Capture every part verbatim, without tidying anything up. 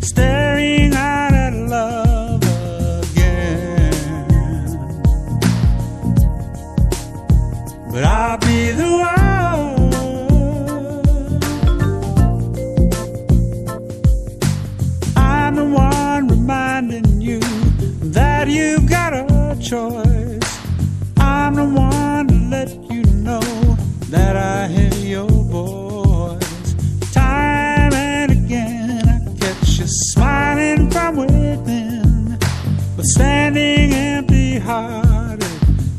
staring out at love again. But I'll be the one, I'm the one reminding you that you've got a choice. I'm the one to let you know that I hear your voice. Smiling from within, but standing empty-hearted,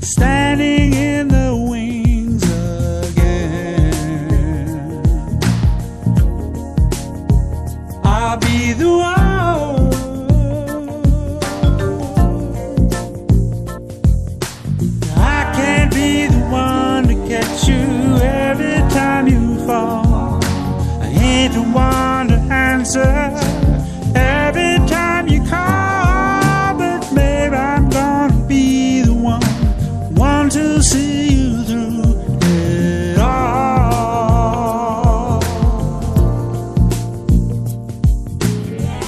standing in the wings again. I'll be the one. I can't be the one to catch you every time you fall. I ain't the one to answer every time you call, but babe, I'm gonna be the one, one to see you through it all.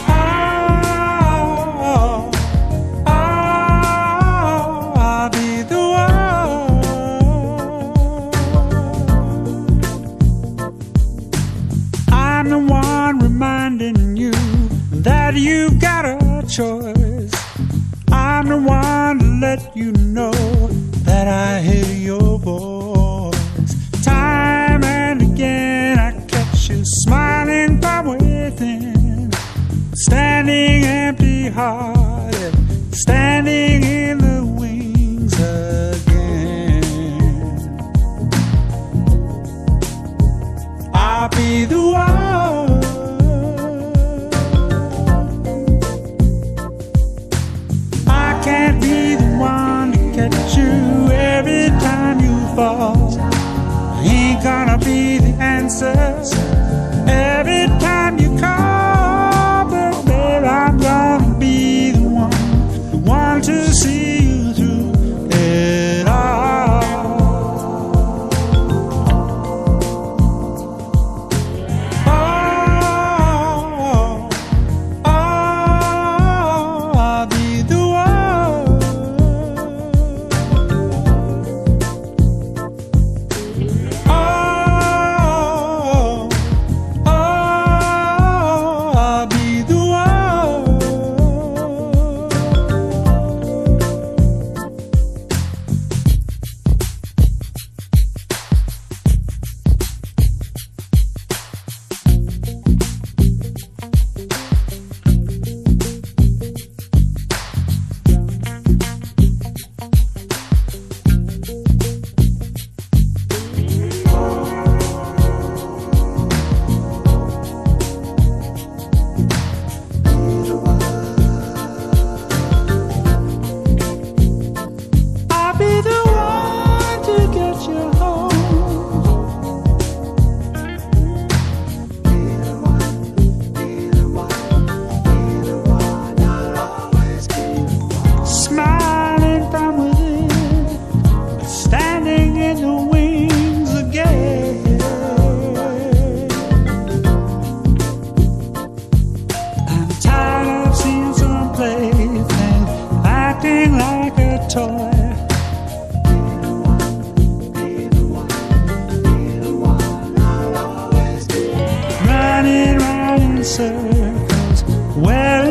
Oh, oh, I'll be the one. I'm the one reminding you that you've got a choice. I'm the one to let you know that I hear your voice. Time and again I catch you smiling from within, standing empty-hearted, standing in the wings again. I'll be the one. I ain't gonna be the answers every time you call, but babe, I'm gonna be the one, the one to see you through it all. Oh, oh, oh, I'll be the one. Circles where